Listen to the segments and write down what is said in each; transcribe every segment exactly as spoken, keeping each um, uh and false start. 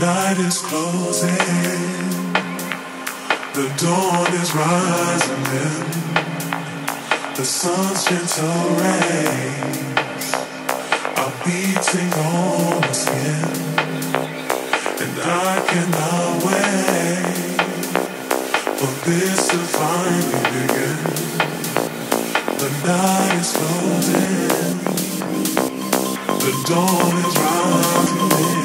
night is closing, the dawn is rising in, the sun's gentle rays are beating on my skin, and I cannot wait for this to finally begin. The night is closing, the dawn is rising in.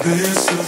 This is